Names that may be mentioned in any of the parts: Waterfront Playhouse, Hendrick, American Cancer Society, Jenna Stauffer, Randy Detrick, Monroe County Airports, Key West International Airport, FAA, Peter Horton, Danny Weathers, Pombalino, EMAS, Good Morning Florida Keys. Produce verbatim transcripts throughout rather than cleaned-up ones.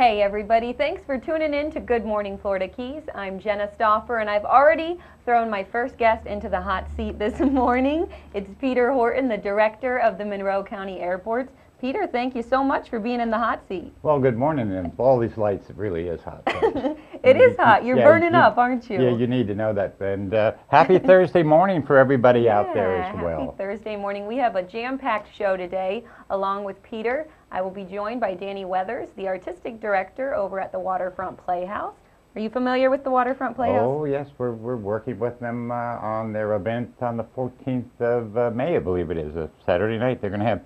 Hey everybody, thanks for tuning in to Good Morning Florida Keys. I'm Jenna Stauffer and I've already thrown my first guest into the hot seat this morning. It's Peter Horton, the director of the Monroe County Airports. Peter, thank you so much for being in the hot seat. Well, good morning, and all these lights, it really is hot. So. It is hot. You're yeah, burning you, up, aren't you? Yeah, you need to know that. And uh, happy Thursday morning for everybody yeah, out there as well. Happy Thursday morning. We have a jam-packed show today. Along with Peter, I will be joined by Danny Weathers, the artistic director over at the Waterfront Playhouse. Are you familiar with the Waterfront Playhouse? Oh, yes. We're, we're working with them uh, on their event on the fourteenth of uh, May, I believe it is, a Saturday night. They're going to have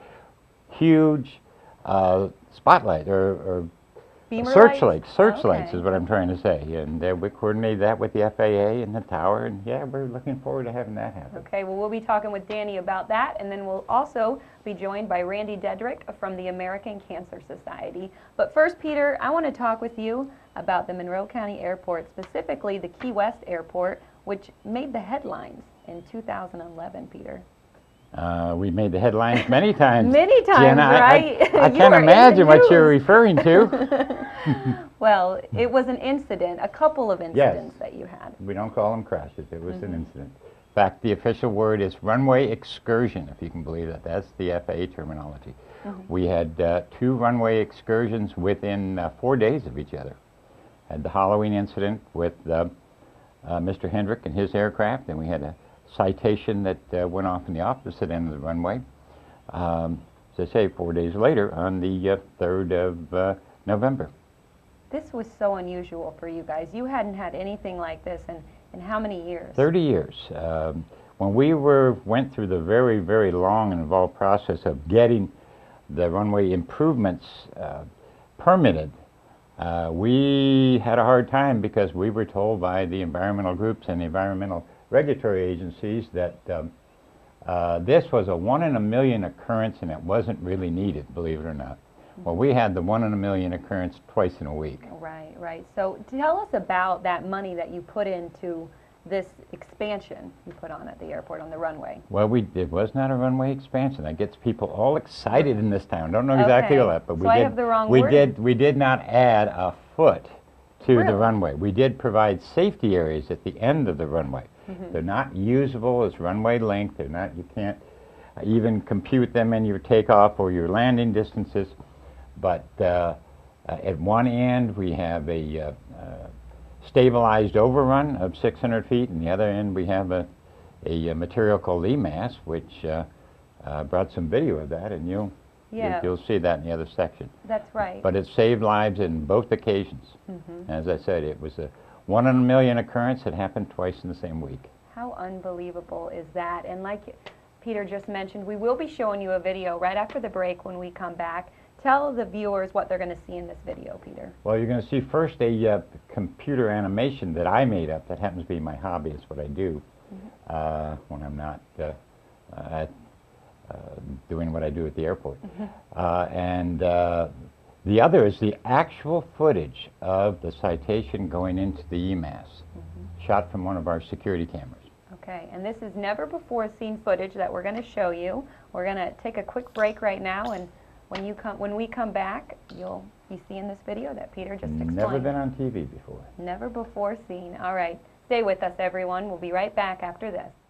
huge uh, spotlight or, or searchlights. Searchlights okay. is what I'm trying to say. And uh, we coordinated that with the F A A and the tower. And yeah, we're looking forward to having that happen. Okay, well, we'll be talking with Danny about that. And then we'll also be joined by Randy Detrick from the American Cancer Society. But first, Peter, I want to talk with you about the Monroe County Airport, specifically the Key West Airport, which made the headlines in two thousand eleven, Peter. Uh, we made the headlines many times. Many times, Jenna, right? I, I, I can't imagine what you're referring to. Well, it was an incident, a couple of incidents yes. that you had. We don't call them crashes. It was mm-hmm. an incident. In fact, the official word is runway excursion, if you can believe that. That's the F A A terminology. Mm-hmm. We had uh, two runway excursions within uh, four days of each other. Had the Halloween incident with uh, uh, Mister Hendrick and his aircraft, and we had a citation that uh, went off in the opposite end of the runway, um, as I say, four days later on the uh, third of uh, November. This was so unusual for you guys. You hadn't had anything like this in, in how many years? thirty years. Um, when we were went through the very, very long and involved process of getting the runway improvements uh, permitted, uh, we had a hard time because we were told by the environmental groups and the environmental regulatory agencies that um, uh, this was a one in a million occurrence and it wasn't really needed, believe it or not. Mm-hmm. Well, we had the one in a million occurrence twice in a week. Right, right. So tell us about that money that you put into this expansion you put on at the airport, on the runway. Well, we it was not a runway expansion. That gets people all excited in this town. Don't know exactly all okay. that, but we so did. I have the wrong we word. did. We did not add a foot to really? the runway. We did provide safety areas at the end of the runway. Mm-hmm. They're not usable as runway length. They're not, you can't even compute them in your takeoff or your landing distances. But uh, at one end, we have a uh, uh, stabilized overrun of six hundred feet, and the other end, we have a, a, a material called E M A S, which uh, uh, brought some video of that, and you'll, yeah. you'll, you'll see that in the other section. That's right. But it saved lives in both occasions. Mm-hmm. As I said, it was a one in a million occurrence that happened twice in the same week. How unbelievable is that? And like Peter just mentioned, we will be showing you a video right after the break when we come back. Tell the viewers what they're going to see in this video, Peter. Well, you're going to see first a uh, computer animation that I made up. That happens to be my hobby. It's what I do mm-hmm. uh, when I'm not uh, uh, uh, doing what I do at the airport. Mm-hmm. uh, and. Uh, The other is the actual footage of the citation going into the E M A S, mm-hmm. shot from one of our security cameras. Okay, and this is never before seen footage that we're going to show you. We're going to take a quick break right now, and when you come, when we come back, you'll be seeing this video that Peter just explained. Never been on T V before. Never before seen. All right, stay with us, everyone. We'll be right back after this.